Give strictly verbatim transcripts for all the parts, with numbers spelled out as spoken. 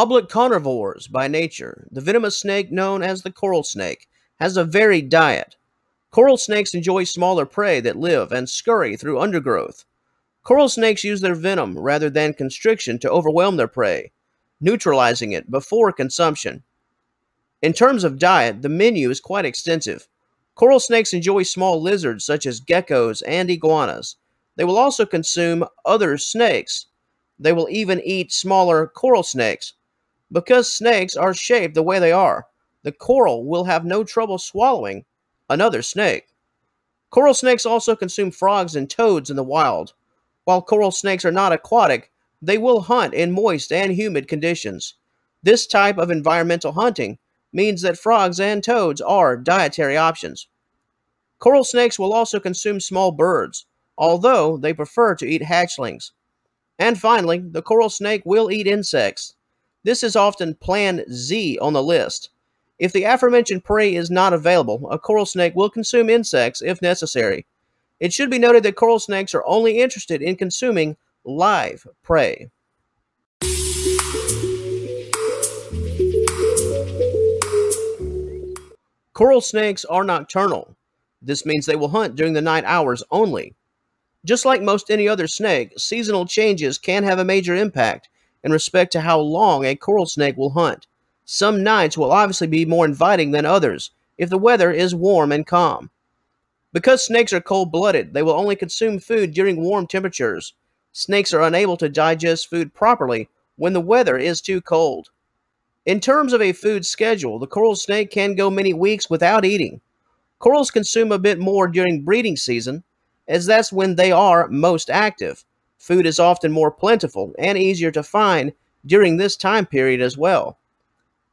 Obligate carnivores by nature, the venomous snake known as the coral snake has a varied diet. Coral snakes enjoy smaller prey that live and scurry through undergrowth. Coral snakes use their venom rather than constriction to overwhelm their prey, neutralizing it before consumption. In terms of diet, the menu is quite extensive. Coral snakes enjoy small lizards such as geckos and iguanas. They will also consume other snakes. They will even eat smaller coral snakes. Because snakes are shaped the way they are, the coral will have no trouble swallowing another snake. Coral snakes also consume frogs and toads in the wild. While coral snakes are not aquatic, they will hunt in moist and humid conditions. This type of environmental hunting means that frogs and toads are dietary options. Coral snakes will also consume small birds, although they prefer to eat hatchlings. And finally, the coral snake will eat insects. This is often Plan Z on the list. If the aforementioned prey is not available, a coral snake will consume insects if necessary. It should be noted that coral snakes are only interested in consuming live prey. Coral snakes are nocturnal. This means they will hunt during the night hours only. Just like most any other snake, seasonal changes can have a major impact in respect to how long a coral snake will hunt. Some nights will obviously be more inviting than others if the weather is warm and calm. Because snakes are cold-blooded, they will only consume food during warm temperatures. Snakes are unable to digest food properly when the weather is too cold. In terms of a food schedule, the coral snake can go many weeks without eating. Corals consume a bit more during breeding season, as that's when they are most active. Food is often more plentiful and easier to find during this time period as well.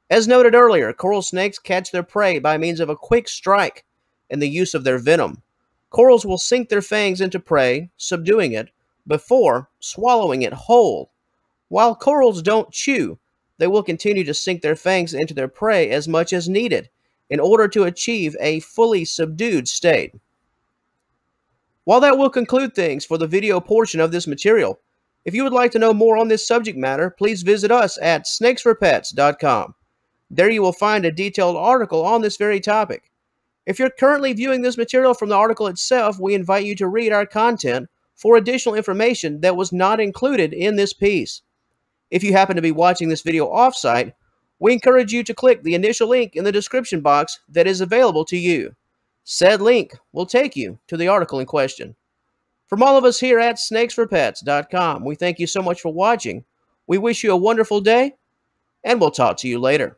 As noted earlier, coral snakes catch their prey by means of a quick strike and the use of their venom. Corals will sink their fangs into prey, subduing it, before swallowing it whole. While corals don't chew, they will continue to sink their fangs into their prey as much as needed in order to achieve a fully subdued state. While that will conclude things for the video portion of this material, if you would like to know more on this subject matter, please visit us at snakes for pets dot com. There you will find a detailed article on this very topic. If you're currently viewing this material from the article itself, we invite you to read our content for additional information that was not included in this piece. If you happen to be watching this video off-site, we encourage you to click the initial link in the description box that is available to you. Said link will take you to the article in question. From all of us here at snakes for pets dot com, we thank you so much for watching. We wish you a wonderful day, and we'll talk to you later.